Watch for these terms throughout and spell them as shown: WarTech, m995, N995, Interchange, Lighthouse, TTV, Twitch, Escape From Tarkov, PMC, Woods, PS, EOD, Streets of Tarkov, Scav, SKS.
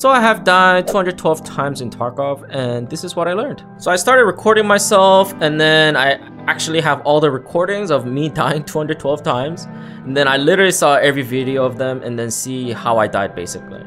So I have died 212 times in Tarkov, and this is what I learned. So I started recording myself, and then I actually have all the recordings of me dying 212 times. And then I literally saw every video of them and then see how I died basically.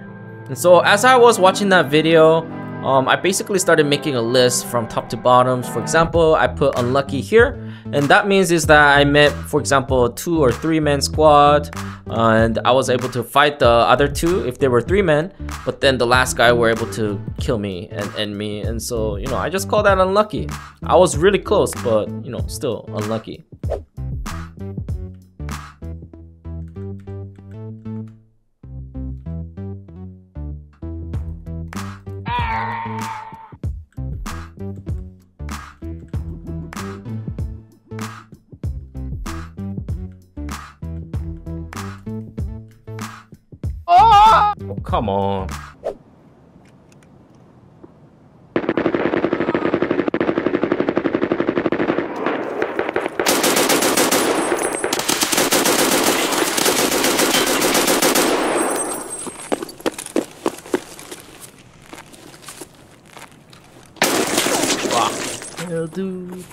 And so as I was watching that video, I basically started making a list from top to bottom. For example, I put unlucky here, and that means is that I met, for example, 2 or 3 man squad, and I was able to fight the other two if they were 3 men, but then the last guy were able to kill me and end me. And so, you know, I just call that unlucky. I was really close, but you know, still unlucky. Oh, come on. Hell, dude.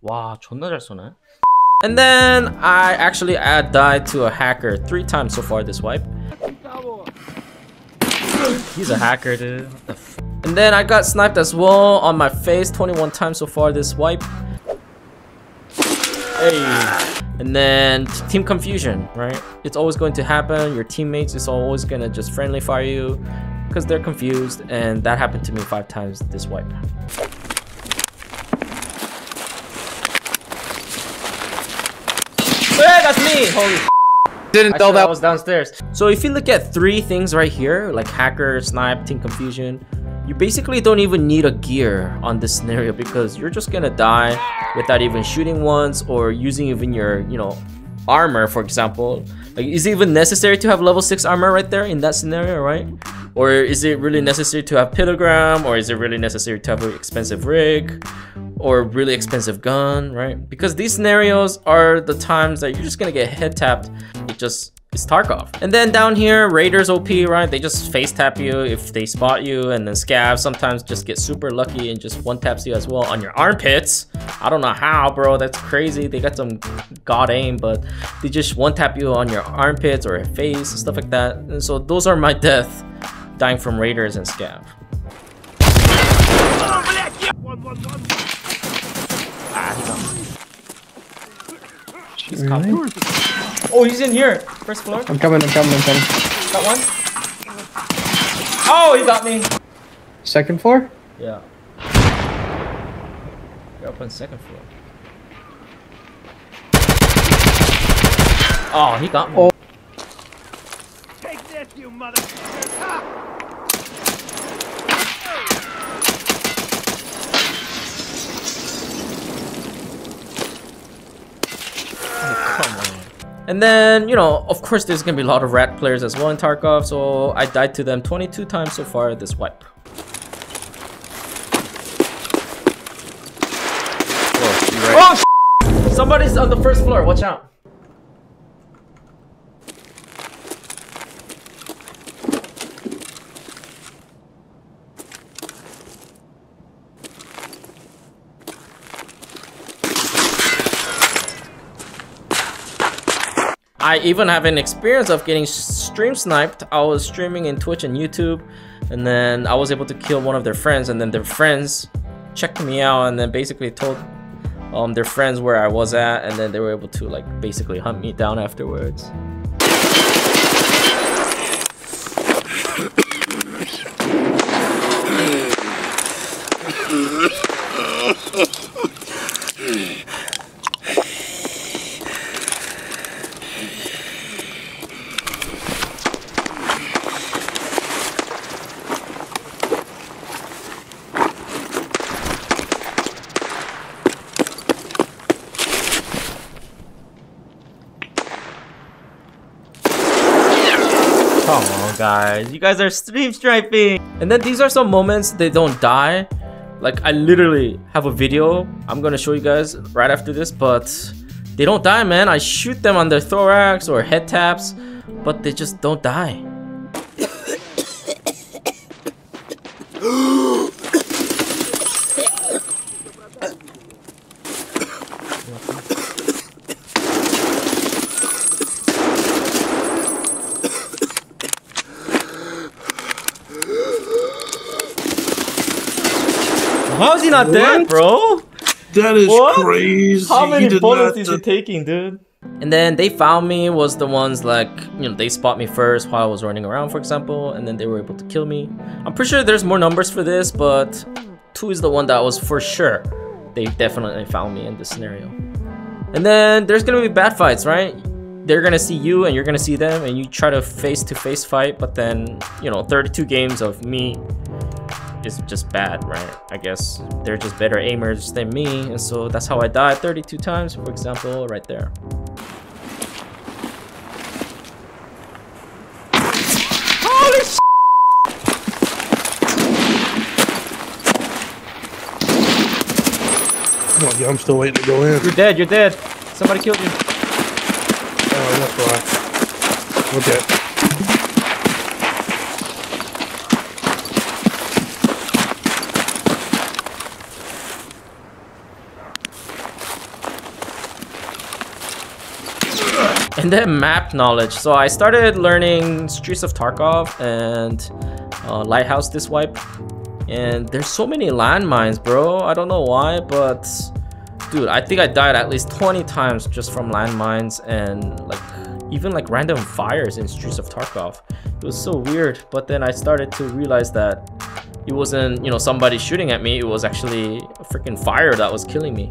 Wow, 존나 잘 쏘네. And then I actually died to a hacker 3 times so far this wipe. He's a hacker, dude. And then I got sniped as well on my face 21 times so far this wipe. Hey. And then team confusion, right? It's always going to happen. Your teammates is always gonna just friendly fire you because they're confused, and that happened to me 5 times this wipe. That's me! Holy s***. Didn't know that I was downstairs. So if you look at 3 things right here, like hacker, snipe, team confusion, you basically don't even need a gear on this scenario because you're just gonna die without even shooting once or using even your, you know, armor, for example. Like, is it even necessary to have level 6 armor right there in that scenario, right? Or is it really necessary to have pentagram? Or is it really necessary to have an expensive rig? Or really expensive gun, right? Because these scenarios are the times that you're just gonna get head tapped. It's Tarkov. And then down here, raiders OP, right? They just face tap you if they spot you, and then scavs sometimes just get super lucky and just one taps you as well on your armpits. I don't know how, bro, that's crazy. They got some god aim, but they just one tap you on your armpits or your face and stuff like that. And so those are my death, dying from raiders and scav. He's coming. Really? Oh, he's in here. First floor. I'm coming. Got one. Oh, he got me. Second floor? Yeah. You're up on second floor. Oh, he got me. Oh. Take this, you motherfucker. Ah! And then, you know, of course, there's gonna be a lot of rat players as well in Tarkov, so I died to them 22 times so far this wipe. Whoa, right. Oh, somebody's on the first floor, watch out. I even have an experience of getting stream sniped. I was streaming in Twitch and YouTube, and then I was able to kill one of their friends, and then their friends checked me out and then basically told their friends where I was at, and then they were able to like basically hunt me down afterwards. Guys, you guys are stream striping. And then these are some moments they don't die. Like, I literally have a video I'm gonna show you guys right after this, but they don't die, man. I shoot them on their thorax or head taps, but they just don't die. How's he not dead, bro? That is crazy. How many bullets is he taking, dude? And then they found me was the ones like, you know, they spot me first while I was running around, for example, and then they were able to kill me. I'm pretty sure there's more numbers for this, but 2 is the one that was for sure. They definitely found me in this scenario. And then there's gonna be bad fights, right? They're gonna see you and you're gonna see them, and you try to face-to-face fight, but then, you know, 32 games of me is just bad, right? I guess they're just better aimers than me, and so that's how I died 32 times, for example, right there. Holy shit! Come on, yo, I'm still waiting to go in. You're dead, you're dead. Somebody killed you. Oh, that's right. Okay. And then map knowledge. So I started learning Streets of Tarkov and Lighthouse this wipe. And there's so many landmines, bro. I don't know why, but dude, I think I died at least 20 times just from landmines and like even like random fires in Streets of Tarkov. It was so weird. But then I started to realize that it wasn't, you know, somebody shooting at me. It was actually a freaking fire that was killing me.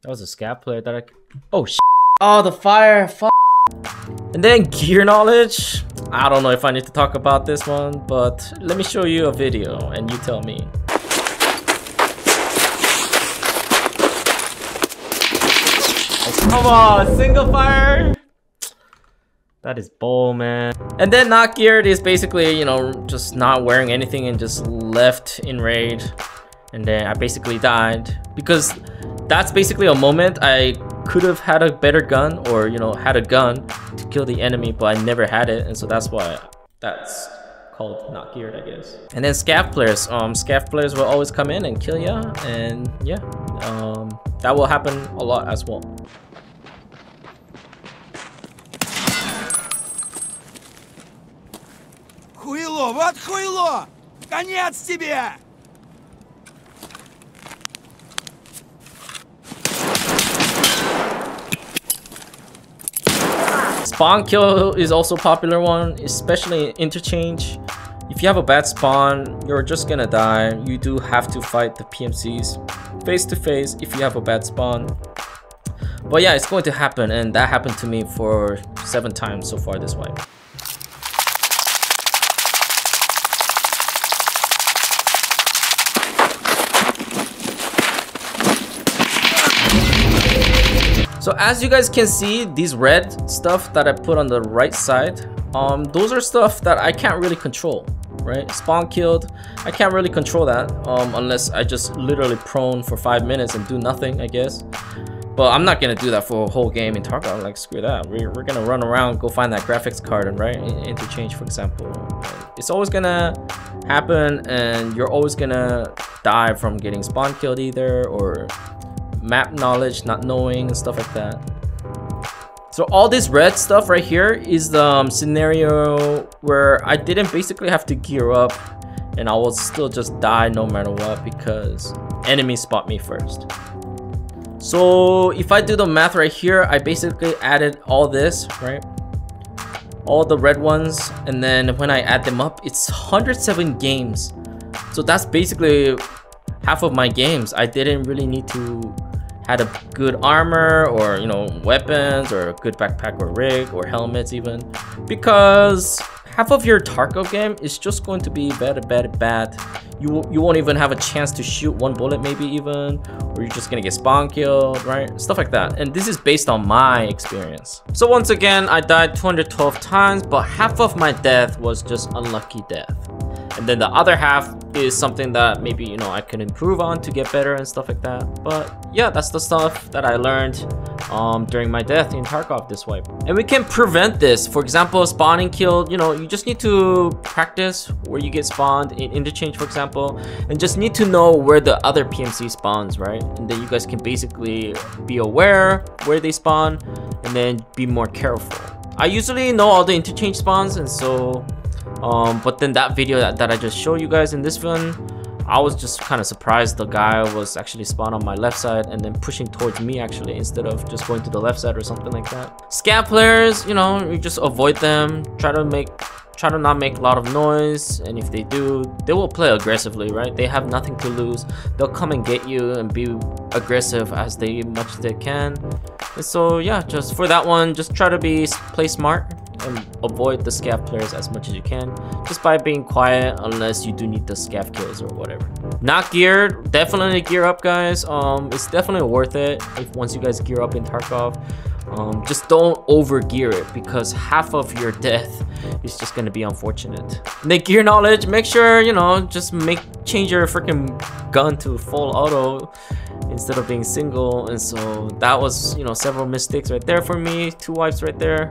That was a scat player that I... Oh, shit. Oh, the fire. Fuck. And then gear knowledge. I don't know if I need to talk about this one, but let me show you a video and you tell me. Come on, single fire. That is bull, man. And then not geared is basically, you know, just not wearing anything and just left in raid. And then I basically died because... That's basically a moment I could have had a better gun, or, you know, had a gun to kill the enemy, but I never had it, and so that's why that's called not geared, I guess. And then scav players. Scav players will always come in and kill ya, and yeah, that will happen a lot as well. Хуйло, вот хуйло! Конец тебе! Spawn kill is also a popular one, especially in Interchange. If you have a bad spawn, you're just gonna die. You do have to fight the PMCs face to face if you have a bad spawn. But yeah, it's going to happen, and that happened to me for 7 times so far this wipe. So as you guys can see, these red stuff that I put on the right side, those are stuff that I can't really control, right? Spawn killed, I can't really control that, unless I just literally prone for 5 minutes and do nothing, I guess. Well, I'm not gonna do that for a whole game in Tarkov. Like, screw that. We're gonna run around, go find that graphics card, and right, Interchange, for example. It's always gonna happen, and you're always gonna die from getting spawn killed either, or map knowledge, not knowing, and stuff like that. So all this red stuff right here is the scenario where I didn't basically have to gear up, and I will still just die no matter what because enemies spot me first. So if I do the math right here, I basically added all this, right? All the red ones, and then when I add them up, it's 107 games. So that's basically half of my games. I didn't really need to had a good armor, or you know, weapons, or a good backpack or rig or helmets even, because half of your Tarkov game is just going to be bad. You won't even have a chance to shoot one bullet maybe even, or you're just gonna get spawn killed, right? Stuff like that. And this is based on my experience. So once again, I died 212 times, but half of my death was just unlucky death. And then the other half is something that maybe, you know, I can improve on to get better and stuff like that. But yeah, that's the stuff that I learned during my death in Tarkov this wipe. And we can prevent this. For example, spawning killed, you know, you just need to practice where you get spawned in Interchange, for example, and just need to know where the other PMC spawns, right? And then you guys can basically be aware where they spawn and then be more careful. I usually know all the Interchange spawns, and so but then that video that I just showed you guys in this one, I was just kind of surprised the guy was actually spawned on my left side and then pushing towards me actually, instead of just going to the left side or something like that. Scat players, you know, you just avoid them, try to not make a lot of noise, and if they do, they will play aggressively, right? They have nothing to lose. They'll come and get you and be aggressive as much as they can. And so yeah, just for that one, just try to play smart and avoid the scav players as much as you can, just by being quiet, unless you do need the scav kills or whatever. Not geared, definitely gear up, guys. It's definitely worth it if once you guys gear up in Tarkov. Just don't over gear it, because half of your death is just gonna be unfortunate. And then gear knowledge, make sure, you know, just change your freaking gun to full auto instead of being single. And so that was, you know, several mistakes right there for me, 2 wipes right there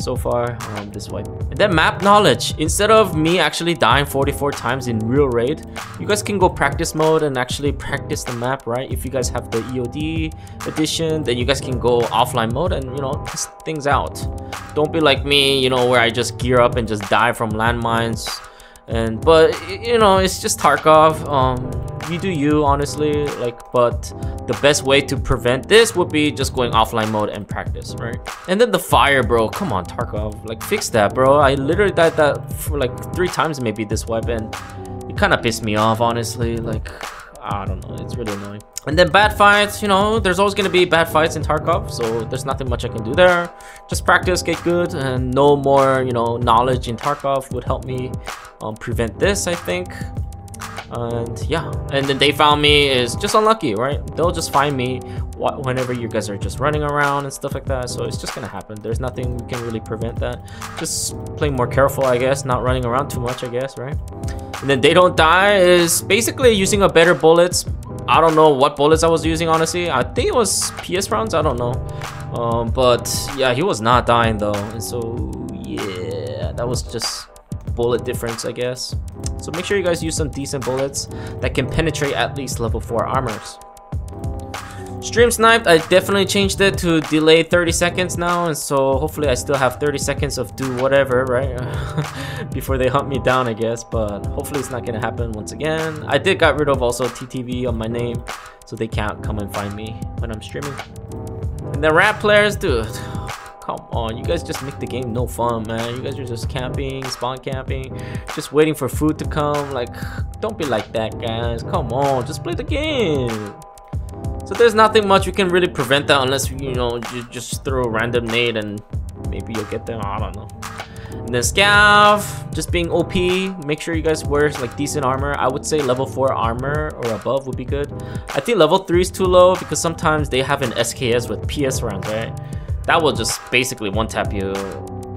so far this wipe. And then map knowledge, instead of me actually dying 44 times in real raid, you guys can go practice mode and actually practice the map, right? If you guys have the EOD edition, then you guys can go offline mode and, you know, test things out. Don't be like me, you know, where I just gear up and just die from landmines. And but, you know, it's just Tarkov. You do you, honestly, like, but the best way to prevent this would be just going offline mode and practice, right? And then the fire, bro, come on Tarkov, like, fix that, bro. I literally died that for like 3 times maybe this weapon. It kind of pissed me off, honestly, like, I don't know, it's really annoying. And then bad fights, you know, there's always gonna be bad fights in Tarkov, so there's nothing much I can do there. Just practice, get good, and no more, you know, knowledge in Tarkov would help me prevent this, I think. And yeah, and then they found me is just unlucky, right? They'll just find me whenever you guys are just running around and stuff like that, so it's just gonna happen. There's nothing we can really prevent that. Just play more careful, I guess, not running around too much, I guess, right? And then they don't die is basically using a better bullets. I don't know what bullets I was using, honestly. I think it was PS rounds, I don't know. But yeah, he was not dying though, and so yeah, that was just bullet difference, I guess. So make sure you guys use some decent bullets that can penetrate at least level 4 armors. Stream sniped, I definitely changed it to delay 30 seconds now, and so hopefully I still have 30 seconds of do whatever, right? Before they hunt me down, I guess, but hopefully it's not gonna happen once again. I did got rid of also TTV on my name, so they can't come and find me when I'm streaming. And the rat players, dude, come on, you guys just make the game no fun, man. You guys are just camping, spawn camping, just waiting for food to come. Like, don't be like that, guys. Come on, just play the game. So there's nothing much we can really prevent that, unless, you know, you just throw a random nade and maybe you'll get them, I don't know. And then scav, just being OP, make sure you guys wear like decent armor. I would say level 4 armor or above would be good. I think level 3 is too low, because sometimes they have an SKS with PS rounds, right? That will just basically one-tap you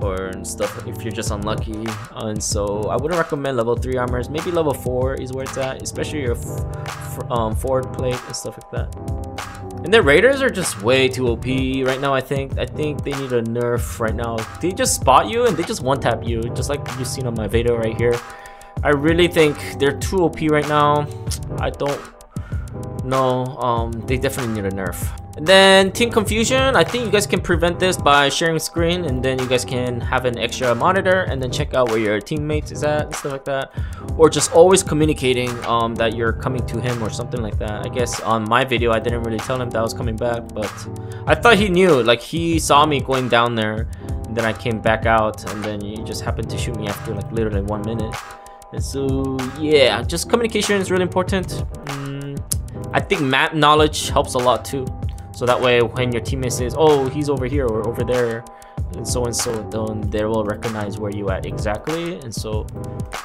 or stuff if you're just unlucky. And so I wouldn't recommend level 3 armors. Maybe level 4 is where it's at, especially your forward plate and stuff like that. And their raiders are just way too OP right now, I think. I think they need a nerf right now. They just spot you and they just one-tap you, just like you've seen on my video right here. I really think they're too OP right now. I don't know. They definitely need a nerf. And then Team Confusion, I think you guys can prevent this by sharing screen, and then you guys can have an extra monitor and then check out where your teammates is at and stuff like that. Or just always communicating that you're coming to him or something like that. I guess on my video I didn't really tell him that I was coming back, but I thought he knew. Like, he saw me going down there and then I came back out, and then he just happened to shoot me after like literally 1 minute. And so yeah, just communication is really important. I think map knowledge helps a lot too. So that way when your teammate says, oh, he's over here or over there and so, then they will recognize where you at exactly. And so,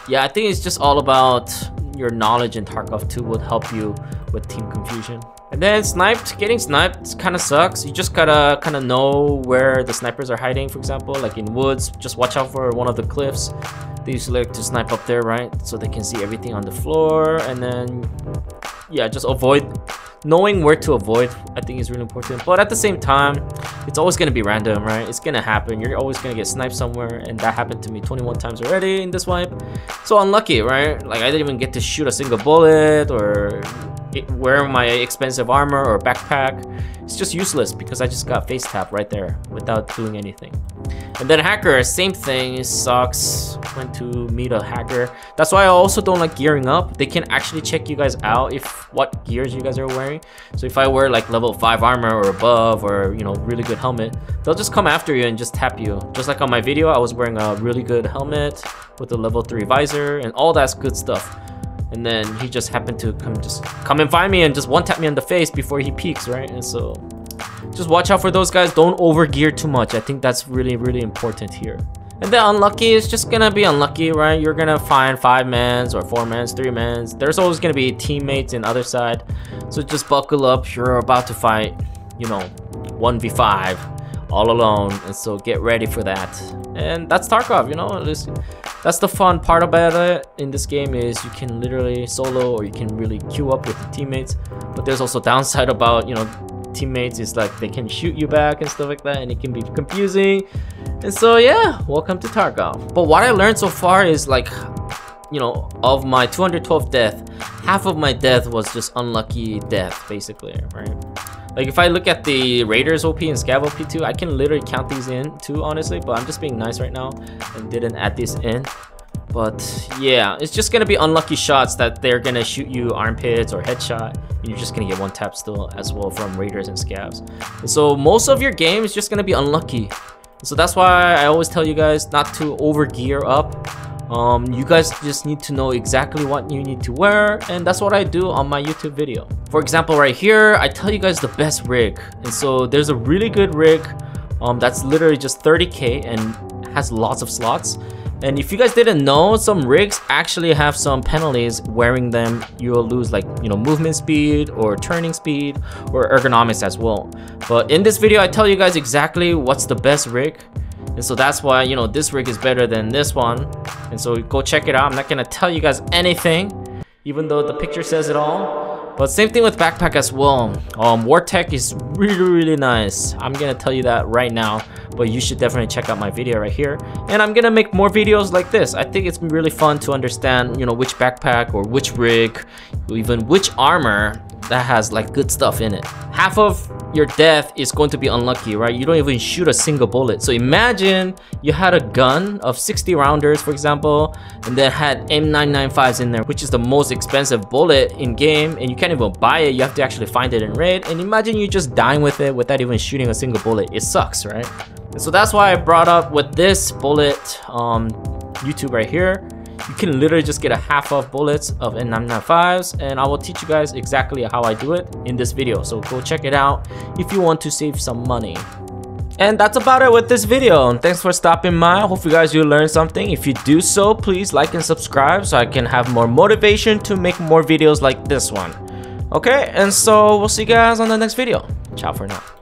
yeah, I think it's just all about your knowledge in Tarkov 2 would help you with team confusion. And then sniped, getting sniped kind of sucks. You just gotta kind of know where the snipers are hiding, for example, like in Woods, just watch out for one of the cliffs. They usually like to snipe up there, right? So they can see everything on the floor. And then, yeah, just avoid. Knowing where to avoid, I think, is really important. But at the same time, it's always going to be random, right? It's going to happen. You're always going to get sniped somewhere. And that happened to me 21 times already in this wipe. So unlucky, right? Like, I didn't even get to shoot a single bullet or wear my expensive armor or backpack. It's just useless because I just got face tapped right there without doing anything. And then hacker, same thing, sucks. Went to meet a hacker. That's why I also don't like gearing up. They can actually check you guys out if what gears you guys are wearing. So if I wear like level 5 armor or above, or you know, really good helmet, they'll just come after you and just tap you. Just like on my video, I was wearing a really good helmet with a level 3 visor and all that's good stuff. And then he just happened to come and find me and just one tap me on the face before he peeks, right? And so just watch out for those guys. Don't over gear too much. I think that's really, really important here. And then unlucky is just gonna be unlucky, right? You're gonna find 5-mans or 4-mans, 3-mans. There's always gonna be teammates in other side. So just buckle up. You're about to fight, you know, 1v5 all alone. And so get ready for that. And that's Tarkov, you know? That's the fun part about it in this game, is you can literally solo or you can really queue up with your teammates. But there's also downside about, you know, teammates is like they can shoot you back and stuff like that, and it can be confusing. And so yeah, welcome to Tarkov. But what I learned so far is, like, you know, of my 212 death, half of my death was just unlucky death basically, right? Like if I look at the raiders OP and scav OP too, I can literally count these in too, honestly, but I'm just being nice right now and didn't add this in. But yeah, it's just gonna be unlucky shots that they're gonna shoot you armpits or headshot, and you're just gonna get one tap still as well from raiders and scavs. And so most of your game is just gonna be unlucky. So that's why I always tell you guys not to over gear up. You guys just need to know exactly what you need to wear, and that's what I do on my YouTube video. For example, right here, I tell you guys the best rig. And so there's a really good rig that's literally just 30k and has lots of slots. And if you guys didn't know, some rigs actually have some penalties. Wearing them, you'll lose, like, you know, movement speed or turning speed or ergonomics as well. But in this video, I tell you guys exactly what's the best rig. And so that's why, you know, this rig is better than this one. And so go check it out. I'm not gonna tell you guys anything, even though the picture says it all. But same thing with backpack as well. WarTech is really, really nice. I'm gonna tell you that right now, but you should definitely check out my video right here. And I'm gonna make more videos like this. I think it's really fun to understand, you know, which backpack or which rig, even which armor that has like good stuff in it. Half of your death is going to be unlucky, right? You don't even shoot a single bullet. So imagine you had a gun of 60 rounders, for example, and then had m995s in there, which is the most expensive bullet in game, and you can't even buy it. You have to actually find it in raid. And imagine you just dying with it without even shooting a single bullet. It sucks, right? And so that's why I brought up with this bullet YouTube right here. You can literally just get a half off bullets of N995s, and I will teach you guys exactly how I do it in this video. So go check it out if you want to save some money. And that's about it with this video. And thanks for stopping by. Hope you guys learned something. If you do so, please like and subscribe so I can have more motivation to make more videos like this one. Okay, and so we'll see you guys on the next video. Ciao for now.